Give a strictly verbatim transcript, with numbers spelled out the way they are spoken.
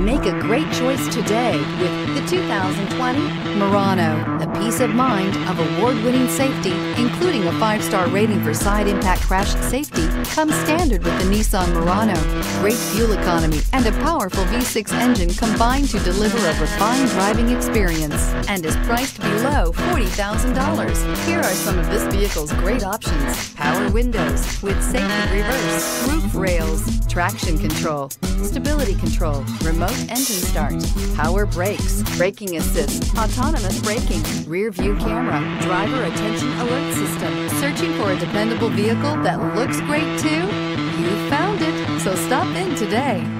Make a great choice today with the two thousand twenty Murano. The peace of mind of award-winning safety, including a five-star rating for side impact crash safety, comes standard with the Nissan Murano. Great fuel economy and a powerful V six engine combine to deliver a refined driving experience and is priced below forty thousand dollars. Here are some of this vehicle's great options: power windows with safety reverse, roof rails, traction control, stability control, remote engine start, power brakes, braking assist, autonomous braking, rear view camera, driver attention alert system. Searching for a dependable vehicle that looks great too? You found it, so stop in today.